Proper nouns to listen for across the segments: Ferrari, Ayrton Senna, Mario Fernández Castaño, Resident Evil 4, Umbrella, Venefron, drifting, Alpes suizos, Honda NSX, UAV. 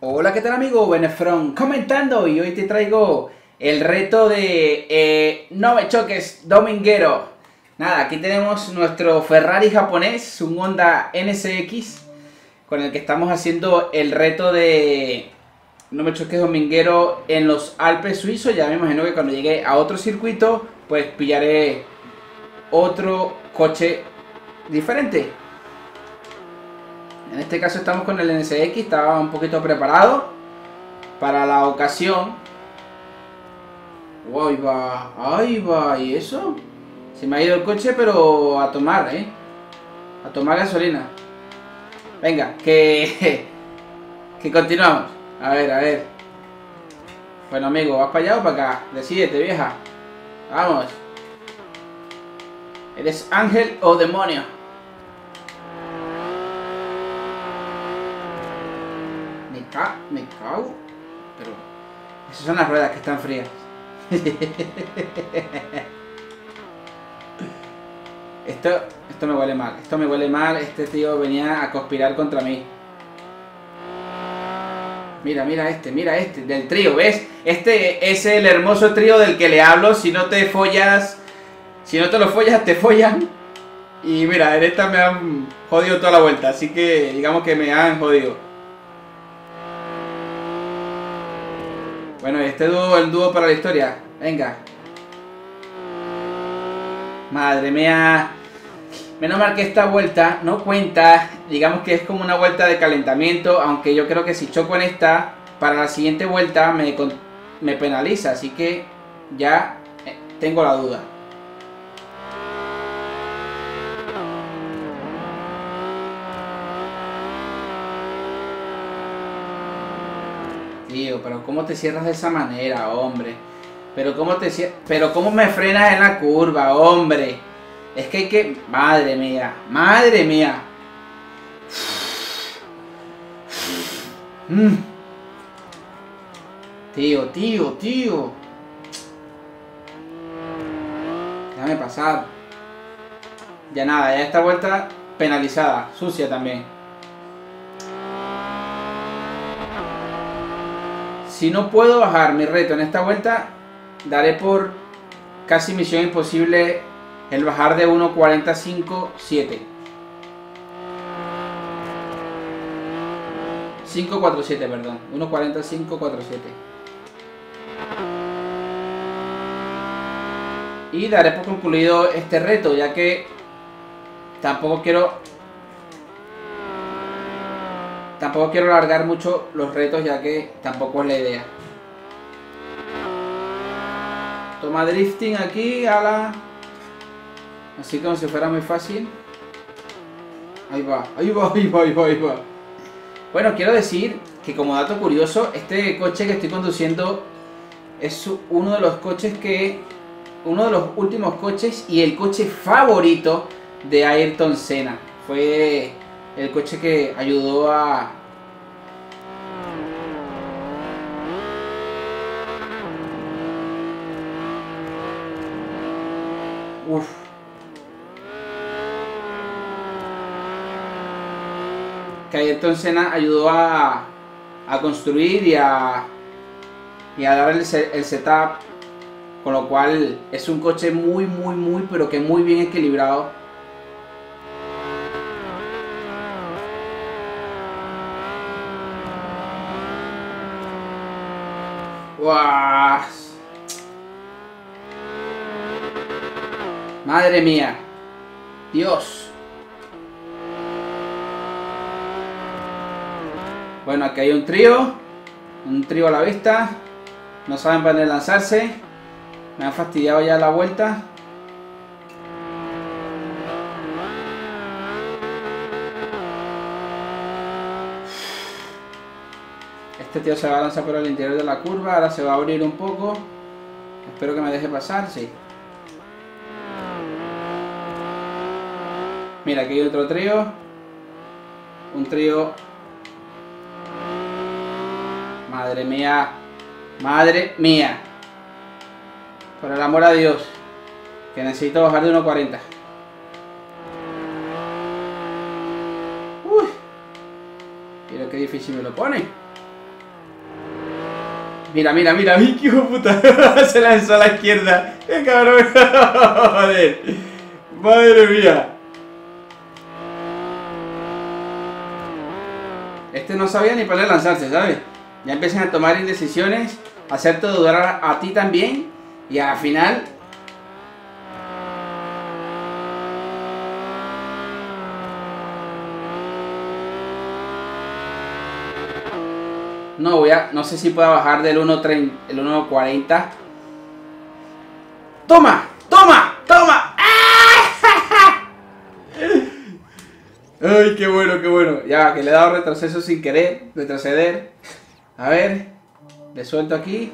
Hola, ¿qué tal amigo? Venefron comentando y hoy te traigo el reto de no me choques, dominguero. Nada, aquí tenemos nuestro Ferrari japonés, un Honda NSX, con el que estamos haciendo el reto de no me choques, dominguero en los Alpes suizos. Ya me imagino que cuando llegue a otro circuito, pues pillaré otro coche diferente. En este caso estamos con el NSX, estaba un poquito preparado para la ocasión. Oh, ahí va, y eso. Se me ha ido el coche, pero a tomar, a tomar gasolina. Venga, que continuamos. A ver. Bueno amigo, ¿vas para allá o para acá? Decídete, vieja. Vamos. ¿Eres ángel o demonio? Me cago. Pero esas son las ruedas que están frías. Esto me huele mal. Este tío venía a conspirar contra mí. Mira este del trío, ¿ves? Este es el hermoso trío del que le hablo. Si no te lo follas, te follan. Y mira, en esta me han jodido toda la vuelta. Así que digamos que me han jodido. Bueno, este dúo, el dúo para la historia. Venga. Madre mía. Menos mal que esta vuelta no cuenta. Digamos que es como una vuelta de calentamiento. Aunque yo creo que si choco en esta, para la siguiente vuelta me penaliza. Así que ya tengo la duda. Tío, pero ¿cómo te cierras de esa manera, hombre? Pero ¿cómo me frenas en la curva, hombre? Es que hay que... Madre mía. Tío. Déjame pasar. Ya nada, ya esta vuelta penalizada, sucia también. Si no puedo bajar mi reto en esta vuelta, daré por casi misión imposible el bajar de 1.45.7. 547, perdón. 1.45.47. Y daré por concluido este reto, ya que tampoco quiero... alargar mucho los retos, ya que tampoco es la idea. Toma drifting aquí, ala. Así como si fuera muy fácil. Ahí va. Bueno, quiero decir que como dato curioso, este coche que estoy conduciendo es uno de los coches que... uno de los últimos coches y el coche favorito de Ayrton Senna. Fue... el coche que ayudó a... Uf. Que Ayrton Senna ayudó a construir y a darle el setup. Con lo cual es un coche muy, pero que muy bien equilibrado. Wow. Madre mía, Dios. Bueno, aquí hay un trío a la vista. No saben para dónde lanzarse. Me han fastidiado ya la vuelta. Este tío se va a lanzar por el interior de la curva, ahora se va a abrir un poco. Espero que me deje pasar, sí. Mira, aquí hay otro trío. Madre mía. Por el amor a Dios, que necesito bajar de 1.40. Uy, mira qué difícil me lo pone. Mira, mira, mira, Vicky, hijo de puta. Se lanzó a la izquierda. ¡Qué cabrón! Joder. Madre mía. Este no sabía ni para lanzarse, ¿sabes? Ya empiezan a tomar indecisiones, a hacerte dudar a ti también. Y al final... No, voy a... No sé si pueda bajar del 1.30, el 1.40. ¡Toma! ¡Toma! ¡Toma! ¡Ah! ¡Ay, qué bueno, qué bueno! Ya, que le he dado retroceso sin querer. Retroceder. A ver. Le suelto aquí.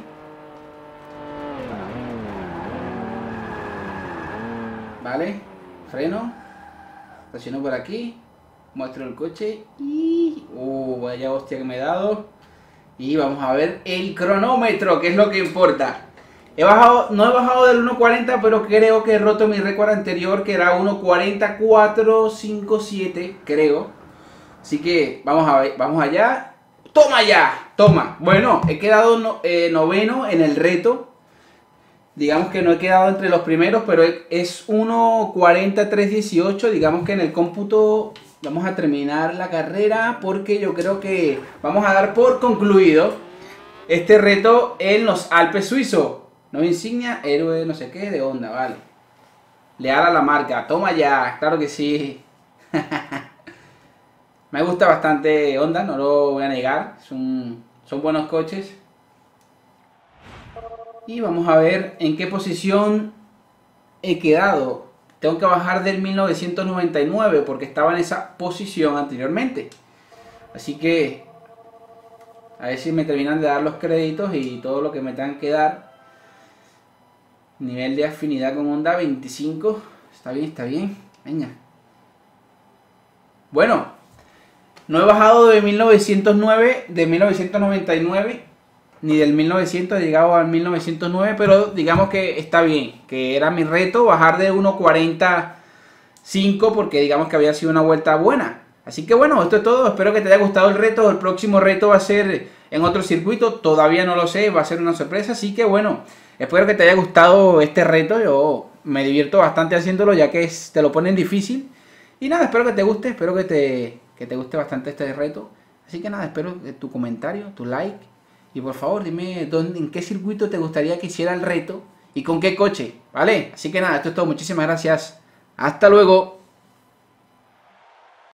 Vale. Freno. Estaciono por aquí. Muestro el coche. Y... vaya hostia que me he dado. Y vamos a ver el cronómetro, que es lo que importa. He bajado, no he bajado del 1.40, pero creo que he roto mi récord anterior, que era 1.40.457, creo. Así que vamos a ver, vamos allá. ¡Toma ya! ¡Toma! Bueno, he quedado noveno en el reto. Digamos que no he quedado entre los primeros, pero es 1.40.318. Digamos que en el cómputo... Vamos a terminar la carrera porque yo creo que vamos a dar por concluido este reto en los Alpes suizos. No insignia, héroe no sé qué, de Honda, vale. Leal a la marca, toma ya, claro que sí. Me gusta bastante Honda, no lo voy a negar, son buenos coches. Y vamos a ver en qué posición he quedado. Tengo que bajar del 1999 porque estaba en esa posición anteriormente. Así que a ver si me terminan de dar los créditos y todo lo que me tengan que dar. Nivel de afinidad con Honda 25. Está bien, está bien. Venga. Bueno, no he bajado de 1999 ni del 1900, he llegado al 1909, pero digamos que está bien, que era mi reto bajar de 1.45 porque digamos que había sido una vuelta buena. Así que bueno, esto es todo, espero que te haya gustado el reto. El próximo reto va a ser en otro circuito, todavía no lo sé, va a ser una sorpresa, así que bueno, espero que te haya gustado este reto, yo me divierto bastante haciéndolo ya que te lo ponen difícil. Y nada, espero que te guste, espero que te guste bastante este reto, así que nada, espero tu comentario, tu like. Y por favor, dime en qué circuito te gustaría que hiciera el reto y con qué coche, ¿vale? Así que nada, esto es todo. Muchísimas gracias. Hasta luego.